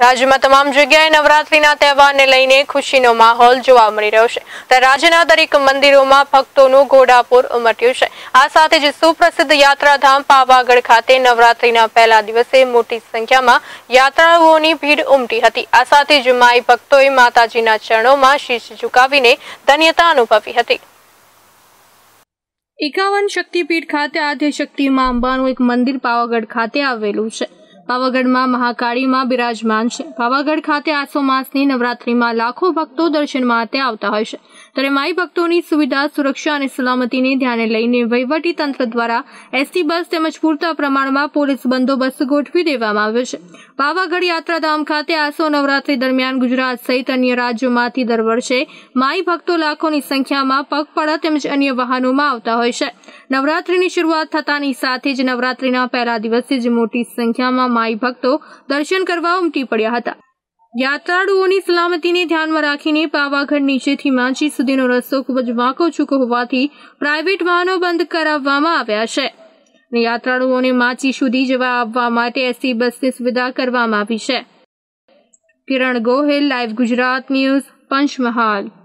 राज्य में तमाम जगह नवरात्रि त्यौहार ने लईने खुशी नो माहौल जोवा मळी रह्यो छे। त्यारे राज्यना दरेक मंदिरों में भक्तों नो घोड़ापूर उमट्यो छे। आ साथे ज सुप्रसिद्ध यात्राधाम पावागढ़ खाते नवरात्रि पहला दिवसे मोटी संख्या में यात्राओनी भीड़ उमटी हती। आ साथे ज माई भक्तोए माताजीना चरणों में शीश झुकावीने धन्यता अनुभवी हती। 51 शक्तिपीठ खाते आद्य शक्ति मां अंबानु एक मंदिर पावागढ़ खाते आवेलुं छे। पावागढ़ में महाकाली मां बिराजमान है। पावागढ़ खाते आसो मासनी नवरात्रि में लाखों भक्तों दर्शन माटे आवता होय छे। त्यारे माई भक्तोनी सुविधा सुरक्षा और सलामती ने ध्याने लईने वहीवटी तंत्र द्वारा एसटी बस तेमज पूरता प्रमाण में पोलीस बंदोबस्त गोठवी देवामां आव्यो छे। पावागढ़ यात्राधाम खाते आसो नवरात्रि दरमियान गुजरात सहित अन्य राज्यों में दर वर्षे माई भक्तों लाखों की संख्या में पगपाळा तेमज अन्य वाहनों में आवता होय छे। नवरात्रि की शुरुआत थतानी साथे ज नवरात्रि पहला दिवसे ज मोटी संख्या में माई भक्तों दर्शन करवा उमटी पड्या हता। यात्राळुओनी सलामतीने ध्यानमां राखीने पावागढ़ नीचेथी मांची सुधीनो रस्तो खूब ज वांको-चूको होवाथी प्राइवेट वाहनो बंध कराववामां आव्या छे। यात्राळुओने मांची सुधी जवा आववा माटे एसटी बसनी सुविधा करवामां आवी छे। Kiran Gohel, live Gujarat news, Panchmahal.